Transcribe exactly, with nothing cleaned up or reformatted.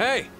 Hey!